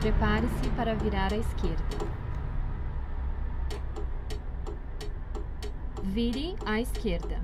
Prepare-se para virar à esquerda. Vire à esquerda.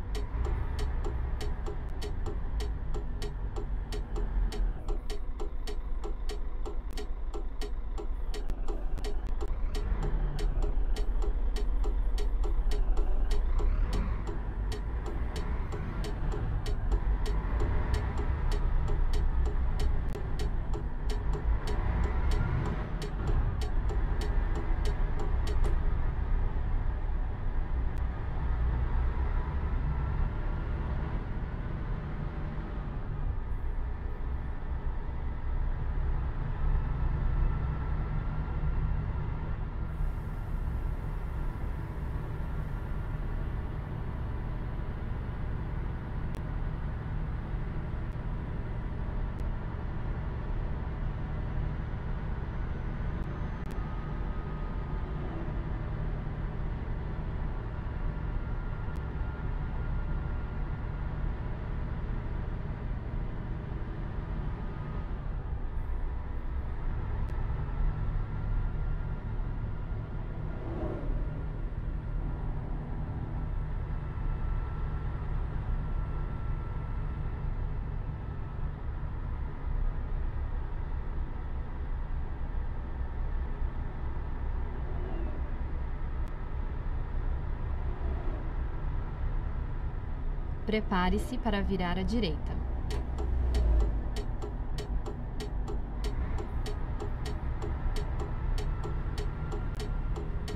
Prepare-se para virar à direita.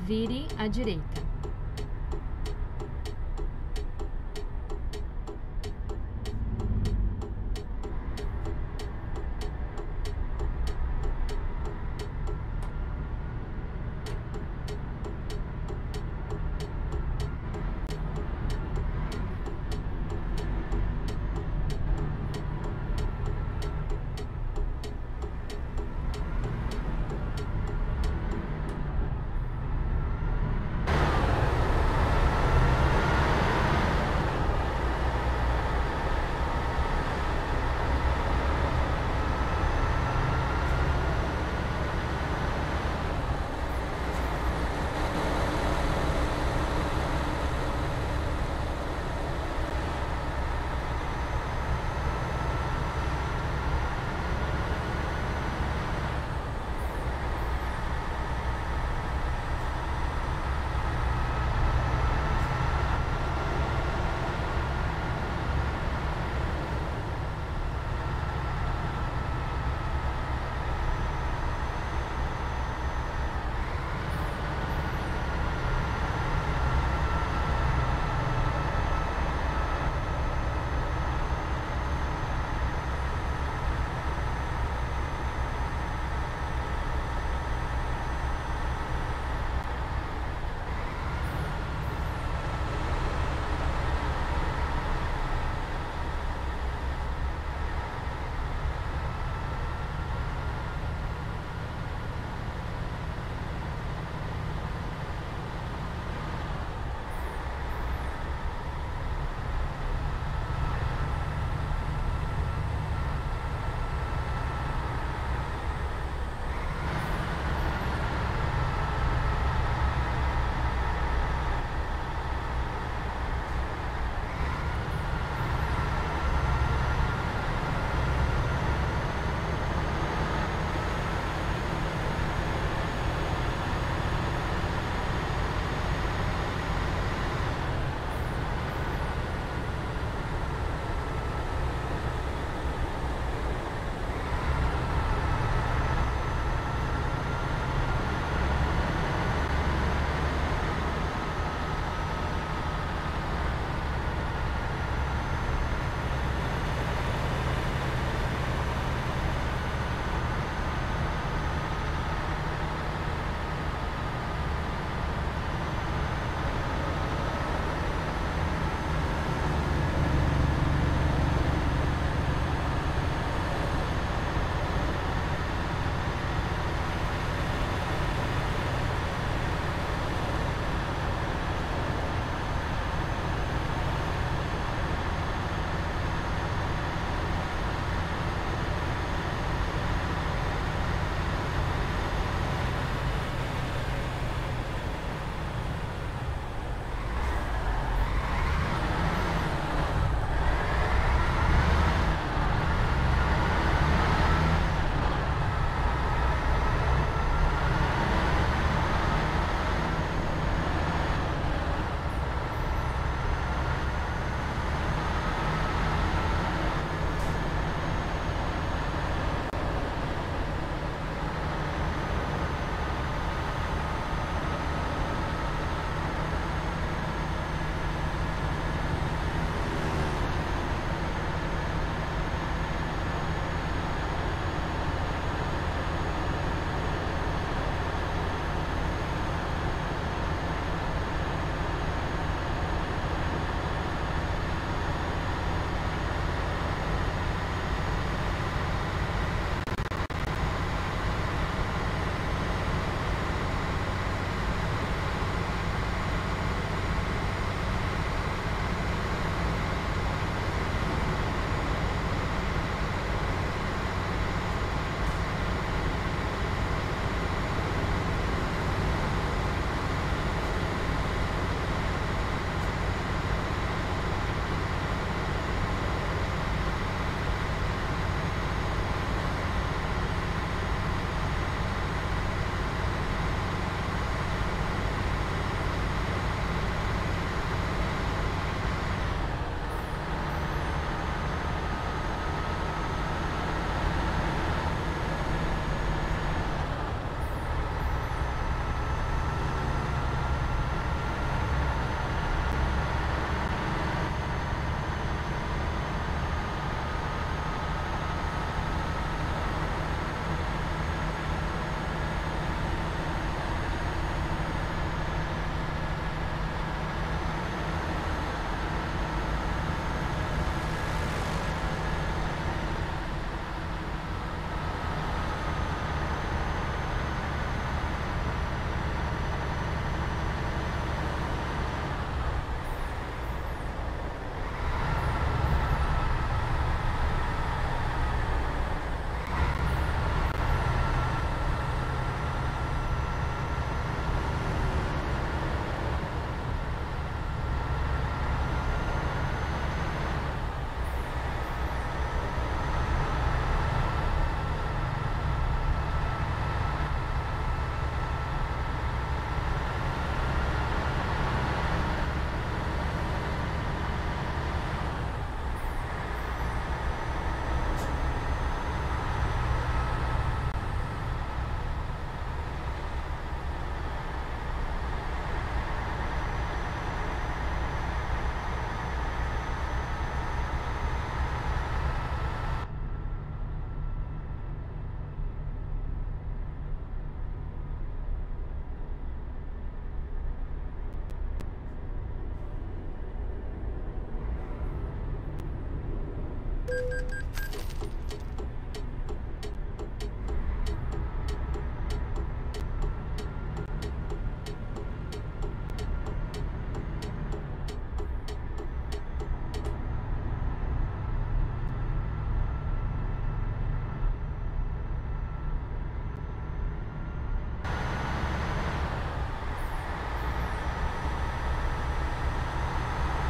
Vire à direita.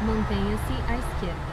Mantenha-se à esquerda.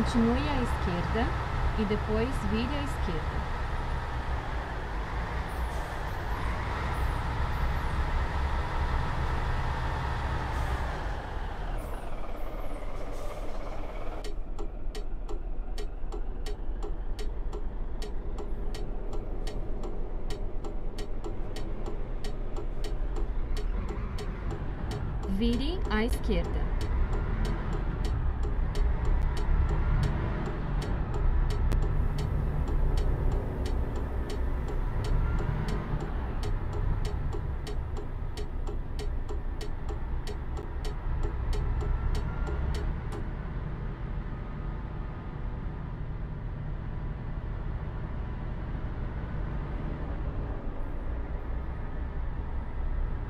Continue à esquerda e depois vire à esquerda. Vire à esquerda.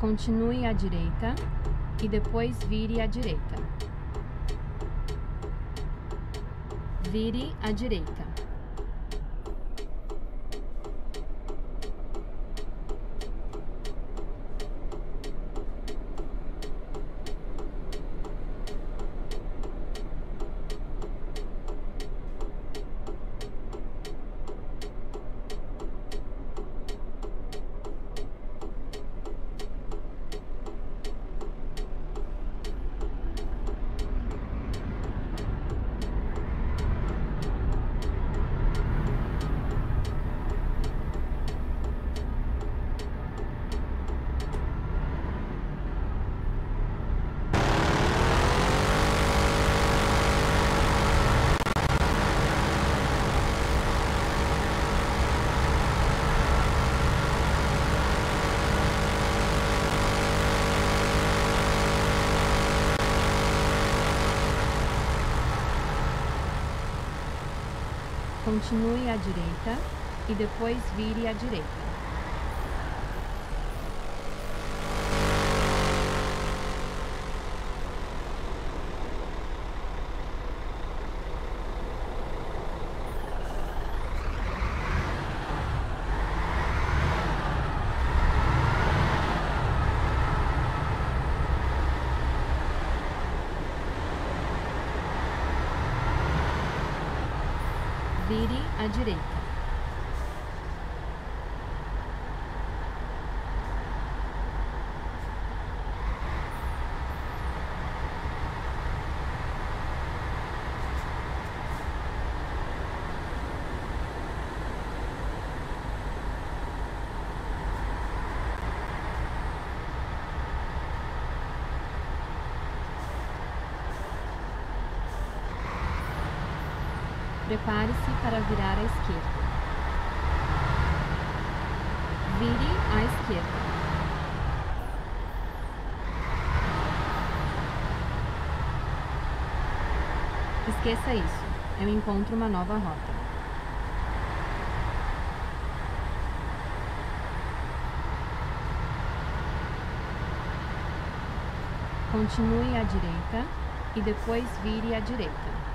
Continue à direita e depois vire à direita. Vire à direita. Continue à direita e depois vire à direita. Vire à direita. Prepare-se para virar à esquerda. Vire à esquerda. Esqueça isso. Eu encontro uma nova rota. Continue à direita e depois vire à direita.